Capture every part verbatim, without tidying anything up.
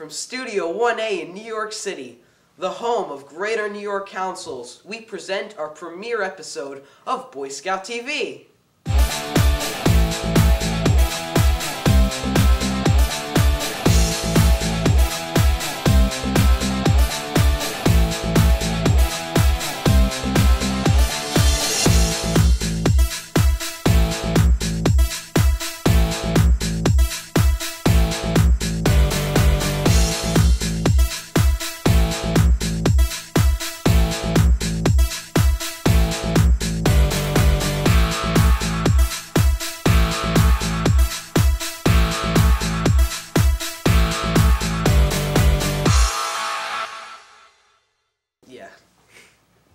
from Studio one A in New York City, the home of Greater New York Councils, we present our premiere episode of Boy Scout T V.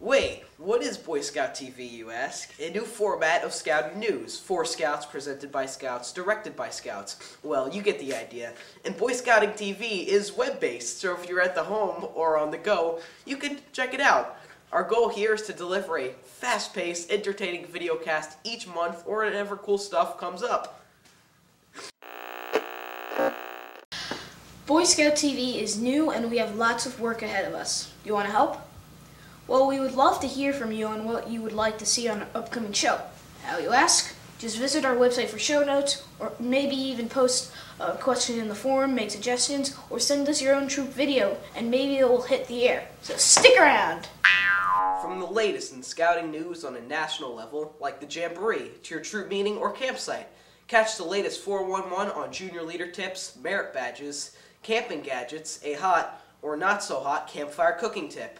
Wait, what is Boy Scout T V, you ask? A new format of Scouting News, for Scouts, presented by Scouts, directed by Scouts. Well, you get the idea. And Boy Scouting T V is web-based, so if you're at the home or on the go, you can check it out. Our goal here is to deliver a fast-paced, entertaining videocast each month or whenever cool stuff comes up. Boy Scout T V is new and we have lots of work ahead of us. You want to help? Well, we would love to hear from you on what you would like to see on an upcoming show. How, you ask? Just visit our website for show notes, or maybe even post a question in the forum, make suggestions, or send us your own troop video, and maybe it will hit the air. So stick around! From the latest in scouting news on a national level, like the Jamboree, to your troop meeting or campsite, catch the latest four one one on junior leader tips, merit badges, camping gadgets, a hot or not so hot campfire cooking tip.